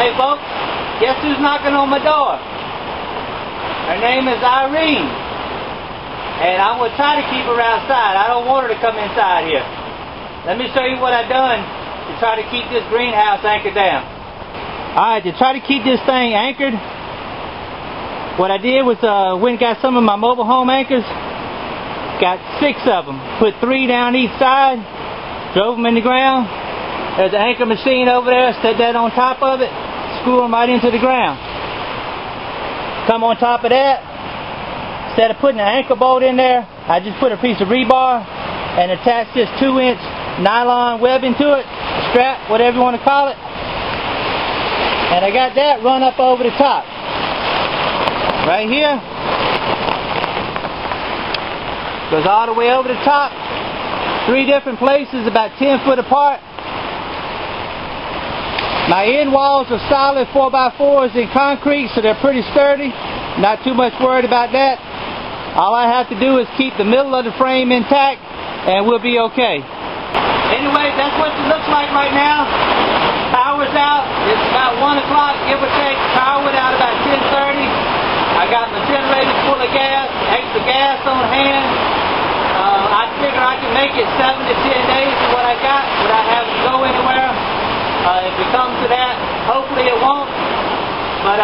Hey folks, guess who's knocking on my door? Her name is Irene. And I'm going to try to keep her outside. I don't want her to come inside here. Let me show you what I've done to try to keep this greenhouse anchored down. Alright, to try to keep this thing anchored, what I did was went and got some of my mobile home anchors. Got 6 of them. Put 3 down each side. Drove them in the ground. There's an anchor machine over there, set that on top of it, screw them right into the ground. Come on top of that, instead of putting an anchor bolt in there, I just put a piece of rebar and attach this 2-inch nylon webbing to it, strap, whatever you want to call it. And I got that run up over the top. Right here. Goes all the way over the top. 3 different places, about 10 foot apart. My end walls are solid 4x4s in concrete, so they're pretty sturdy. Not too much worried about that. All I have to do is keep the middle of the frame intact, and we'll be okay. Anyway, that's what it looks like right now. Power's out. It's about 1 o'clock, give or take. Power went out about 10:30. I got my generator full of gas, extra gas on hand. I figure I can make it 7 to 10 days of what I got without having to go anywhere. If it comes to that, hopefully it won't, but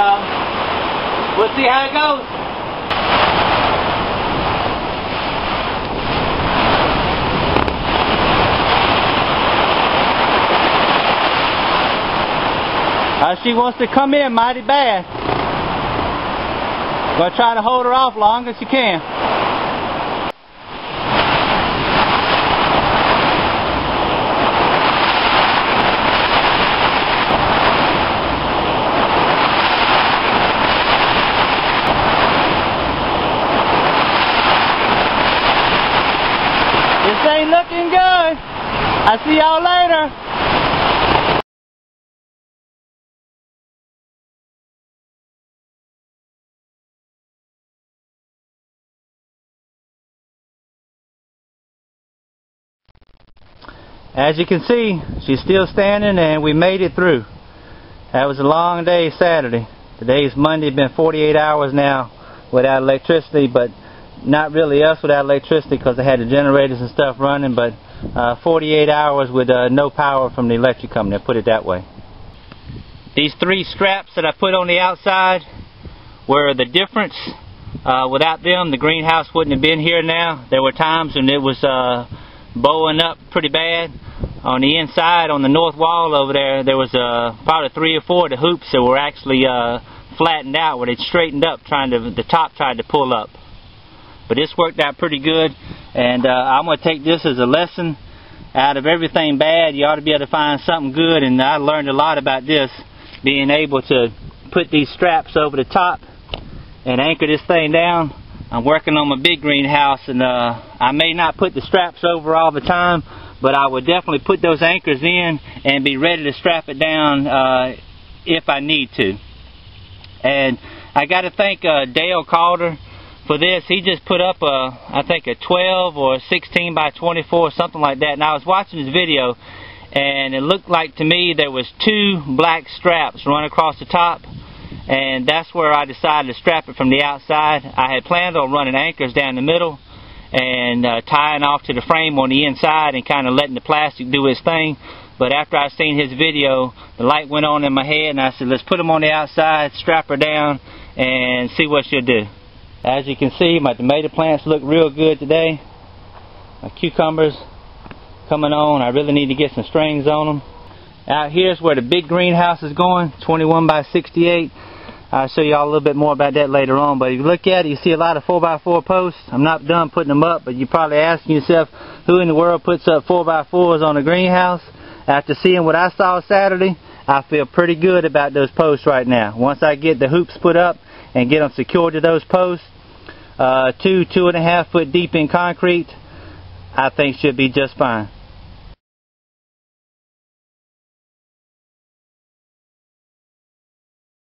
we'll see how it goes. She wants to come in mighty bad. I'm going to try to hold her off long as she can. Ain't looking good. I'll see y'all later. As you can see, she's still standing and we made it through. That was a long day Saturday. Today's Monday. It's been 48 hours now without electricity, but not really us without electricity because they had the generators and stuff running, but 48 hours with no power from the electric company, put it that way. These 3 straps that I put on the outside were the difference. Without them, the greenhouse wouldn't have been here now. There were times when it was bowing up pretty bad. On the inside, on the north wall over there, there was probably 3 or 4 of the hoops that were actually flattened out, where they straightened up, the top tried to pull up. But this worked out pretty good, and I'm going to take this as a lesson. Out of everything bad, you ought to be able to find something good, and I learned a lot about this, being able to put these straps over the top and anchor this thing down. I'm working on my big greenhouse, and I may not put the straps over all the time, but I will definitely put those anchors in and be ready to strap it down if I need to. And I got to thank Dale Calder for this. He just put up I think a 12 or 16 by 24, something like that. And I was watching his video, and it looked like to me there was 2 black straps run across the top, and that's where I decided to strap it from the outside. I had planned on running anchors down the middle and tying off to the frame on the inside and kind of letting the plastic do its thing. But after I seen his video, the light went on in my head, and I said, let's put them on the outside, strap her down, and see what she'll do. As you can see, my tomato plants look real good today. My cucumbers coming on. I really need to get some strings on them. Out here's where the big greenhouse is going, 21 by 68. I'll show you all a little bit more about that later on. But if you look at it, you see a lot of 4x4 posts. I'm not done putting them up, but you're probably asking yourself, who in the world puts up 4x4s on a greenhouse? After seeing what I saw Saturday, I feel pretty good about those posts right now. Once I get the hoops put up and get them secured to those posts, 2.5 foot deep in concrete, I think should be just fine.